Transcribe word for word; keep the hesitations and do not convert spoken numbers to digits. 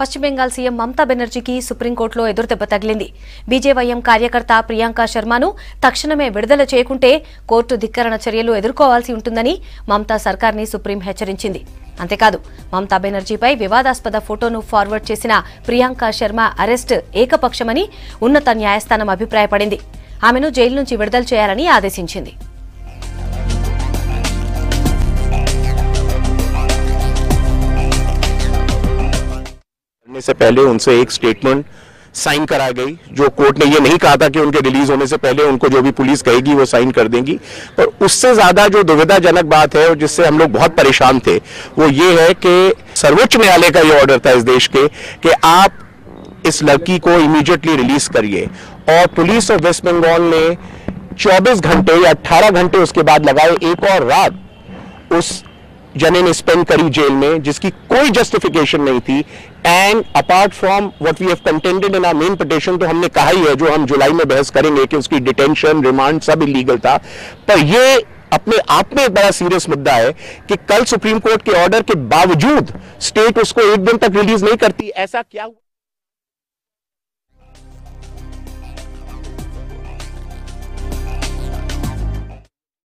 पश्चिम Bangal CM Mamata Banerjee की supreme court లో ఎదురుదెబ్బ తగిలింది। బీజేవైఎం కార్యకర్త ప్రియాంక శర్మను తక్షణమే విడుదల చేయకుంటే కోర్టు ధిక్కరణ చర్యలు ఎదుర్కోవాల్సి ఉంటుందని మమతా సర్కార్ని సుప్రీం హెచ్చరించింది। అంతేకాదు మమతా బెనర్జీపై వివాదాస్పద ఫోటోను ఫార్వర్డ్ చేసిన ప్రియాంక శర్మ అరెస్ట్ ఏకపక్షమని ఉన్నత న్యాయస్థానం అభిప్రాయపడింది। ఆమెను జైలు నుంచి విడుదల చేయాలని ఆదేశించింది। से पहले उनसे एक स्टेटमेंट साइन करा गई, जो कोर्ट ने ये नहीं कहा था कि उनके रिलीज होने से पहले उनको जो भी पुलिस कहेगी वो साइन कर देंगी। पर उससे ज्यादा जो दुविधाजनक बात है और जिससे हम लोग बहुत परेशान थे वो ये है कि सर्वोच्च न्यायालय का ये ऑर्डर था इस देश के कि आप इस लड़की को इमीडिएटली रिलीज करिए, और पुलिस और वेस्ट बंगाल ने चौबीस घंटे या अट्ठारह घंटे उसके बाद लगाए एक और रात उस जने ने स्पेंड करी जेल में, जिसकी कोई जस्टिफिकेशन नहीं थी। And apart from what we have contended in our main petition, तो हमने कहा ही है, जो हम जुलाई में बहस करेंगे, कि उसकी डिटेंशन रिमांड सब इलीगल था। पर ये अपने आप में एक बड़ा सीरियस मुद्दा है कि कल सुप्रीम कोर्ट के ऑर्डर के बावजूद स्टेट उसको एक दिन तक रिलीज नहीं करती। ऐसा क्या हुआ?